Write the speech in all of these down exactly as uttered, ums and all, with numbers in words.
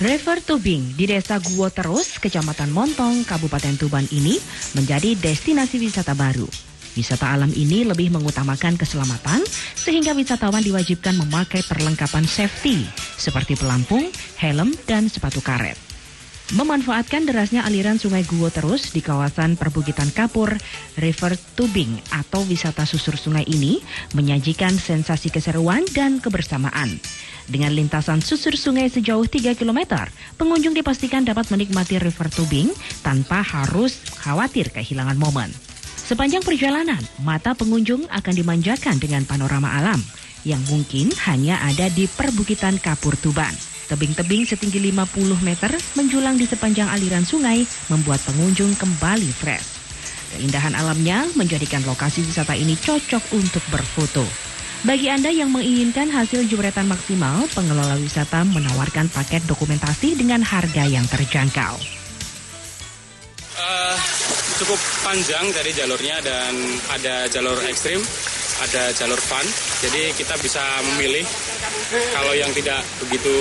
River tubing di desa Guwoterus, Kecamatan Montong, Kabupaten Tuban ini menjadi destinasi wisata baru. Wisata alam ini lebih mengutamakan keselamatan sehingga wisatawan diwajibkan memakai perlengkapan safety seperti pelampung, helm, dan sepatu karet. Memanfaatkan derasnya aliran sungai Guwoterus di kawasan perbukitan kapur, river tubing atau wisata susur sungai ini menyajikan sensasi keseruan dan kebersamaan. Dengan lintasan susur sungai sejauh tiga kilometer, pengunjung dipastikan dapat menikmati river tubing tanpa harus khawatir kehilangan momen. Sepanjang perjalanan, mata pengunjung akan dimanjakan dengan panorama alam yang mungkin hanya ada di perbukitan kapur Tuban. Tebing-tebing setinggi lima puluh meter menjulang di sepanjang aliran sungai membuat pengunjung kembali fresh. Keindahan alamnya menjadikan lokasi wisata ini cocok untuk berfoto. Bagi Anda yang menginginkan hasil jepretan maksimal, pengelola wisata menawarkan paket dokumentasi dengan harga yang terjangkau. Uh, cukup panjang dari jalurnya dan ada jalur ekstrim, ada jalur fun. Jadi kita bisa memilih. Kalau yang tidak begitu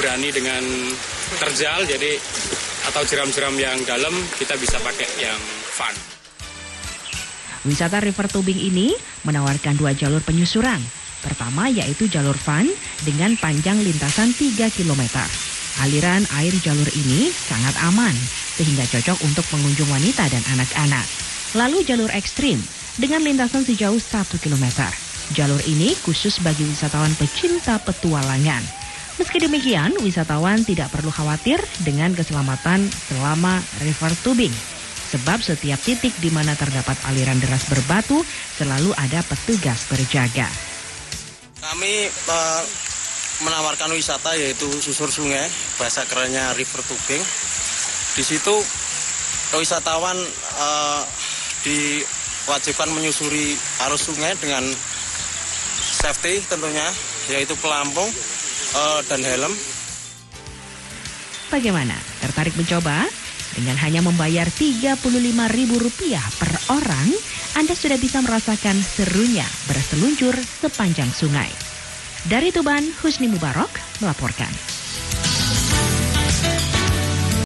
berani dengan terjal, jadi atau jeram-jeram yang dalam, kita bisa pakai yang fun. Wisata river tubing ini menawarkan dua jalur penyusuran. Pertama yaitu jalur fun dengan panjang lintasan tiga kilometer. Aliran air jalur ini sangat aman sehingga cocok untuk pengunjung wanita dan anak-anak. Lalu jalur ekstrim dengan lintasan sejauh satu kilometer. Jalur ini khusus bagi wisatawan pecinta petualangan. Meski demikian, wisatawan tidak perlu khawatir dengan keselamatan selama river tubing. Sebab setiap titik di mana terdapat aliran deras berbatu selalu ada petugas berjaga. Kami e, menawarkan wisata yaitu susur sungai, bahasa kerennya river tubing. Di situ wisatawan e, diwajibkan menyusuri arus sungai dengan safety tentunya, yaitu pelampung e, dan helm. Bagaimana? Tertarik mencoba? Dengan hanya membayar tiga puluh lima ribu rupiah per orang, Anda sudah bisa merasakan serunya berseluncur sepanjang sungai. Dari Tuban, Husni Mubarak melaporkan.